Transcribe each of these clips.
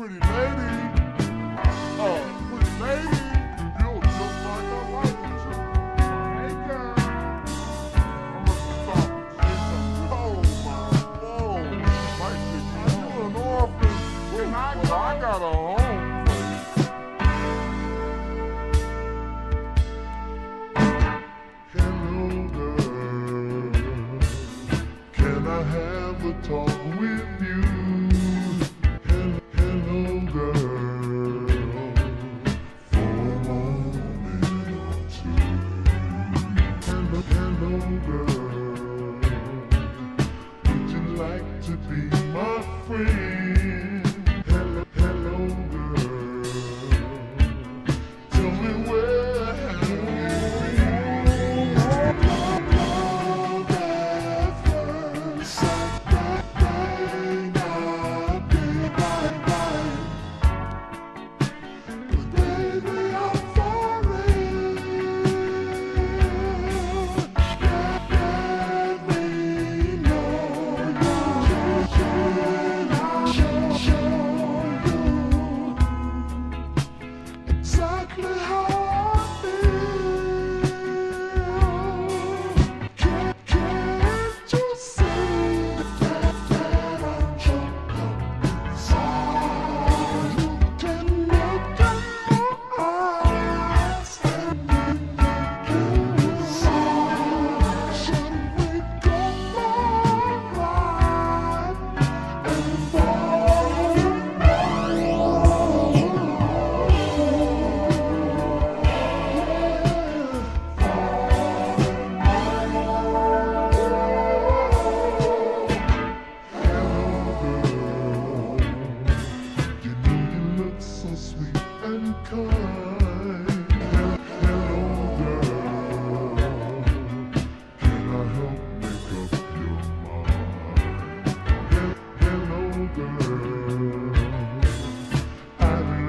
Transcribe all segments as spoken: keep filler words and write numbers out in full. pretty lady, uh, pretty lady, you're just like a light with you. Hey girl, I'm gonna stop. It's a cold, my whoa. Might be you an orphan. Wait, well, I got a home. Talk with you. Hello, hello girl, for a moment or two. Hello, hello girl, would you like to be my friend? Hello, hello girl, tell me where have you been? Hello, hello girl, first. Girl, I'd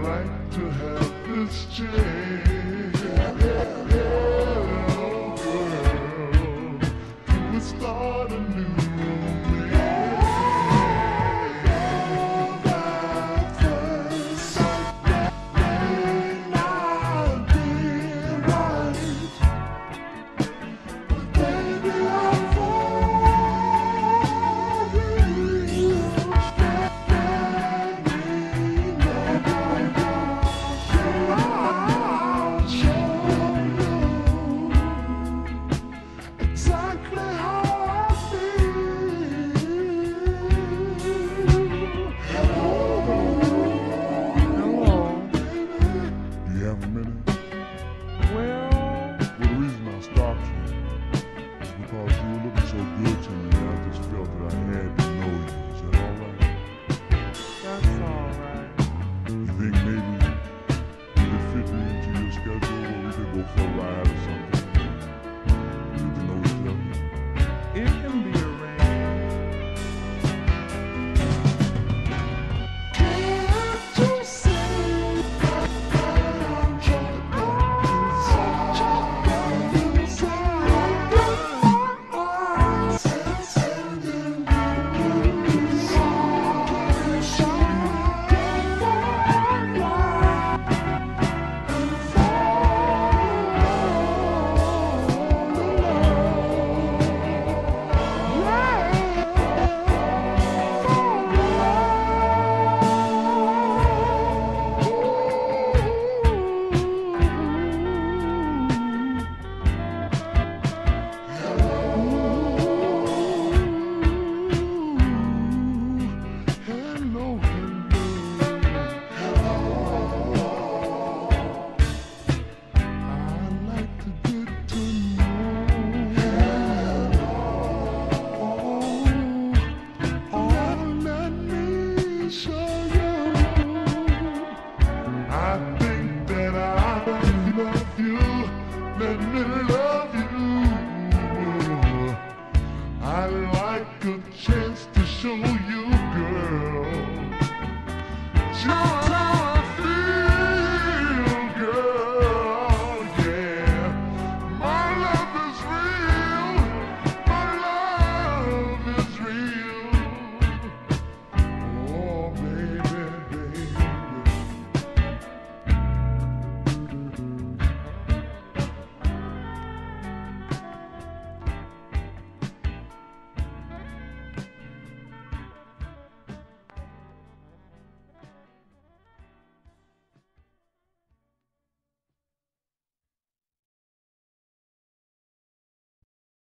like to have this chance.